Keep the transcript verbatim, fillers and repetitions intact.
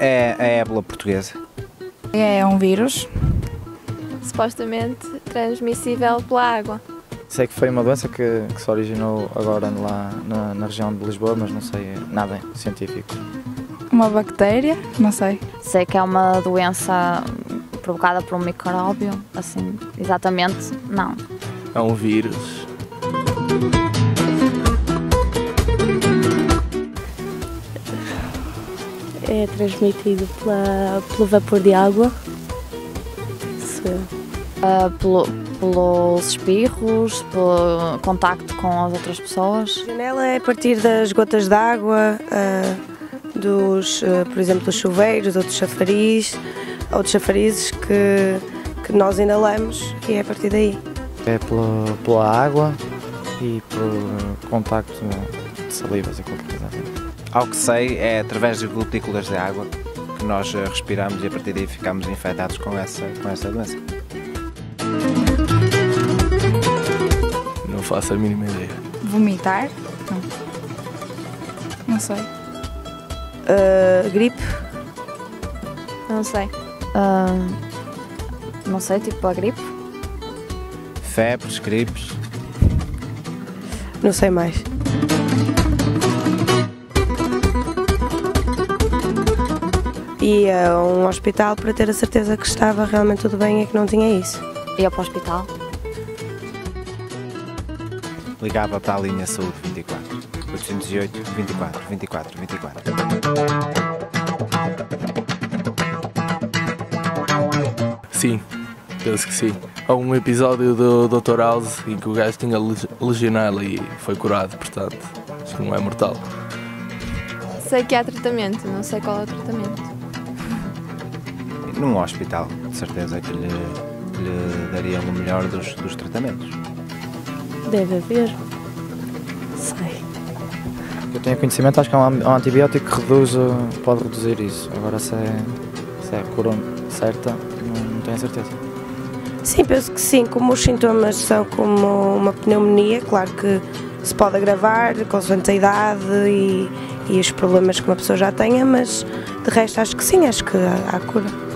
é a ébola portuguesa? É um vírus. Supostamente transmissível pela água. Sei que foi uma doença que, que se originou agora lá na, na região de Lisboa, mas não sei nada científico. Uma bactéria? Não sei. Sei que é uma doença provocada por um micróbio, assim, exatamente, não. É um vírus. É transmitido pela, pelo vapor de água. Uh, pelo, pelos espirros, pelo contacto com as outras pessoas. A legionela é a partir das gotas de água, uh, dos, uh, por exemplo, dos chuveiros ou dos chafariz, ou dos chafarizes que, que nós inalamos, e é a partir daí. É pela, pela água e pelo contacto de salivas e qualquer coisa assim. Ao que sei, é através de gotículas de água que nós respiramos e a partir daí ficamos infectados com essa, com essa doença. Não faço a mínima ideia. Vomitar? Não. Não sei. Uh, gripe? Não sei. Uh, não sei, tipo a gripe? Febres, gripes? Não sei mais. E a um hospital para ter a certeza que estava realmente tudo bem e que não tinha isso. Ia para o hospital. Ligava para a linha Saúde vinte e quatro, oito zero oito, vinte e quatro, vinte e quatro, vinte e quatro. Sim, penso que sim. Há um episódio do doutor House em que o gajo tinha legionela e foi curado, portanto, acho que não é mortal. Sei que há tratamento, não sei qual é o tratamento. Num hospital, de certeza que lhe, lhe daria o melhor dos, dos tratamentos. Deve haver. Sei. Eu tenho conhecimento, acho que é um antibiótico que reduz, pode reduzir isso. Agora, se é, se é a cura certa, não tenho certeza. Sim, penso que sim. Como os sintomas são como uma pneumonia, claro que se pode agravar, consoante a idade e, e os problemas que uma pessoa já tenha, mas de resto acho que sim, acho que há, há cura.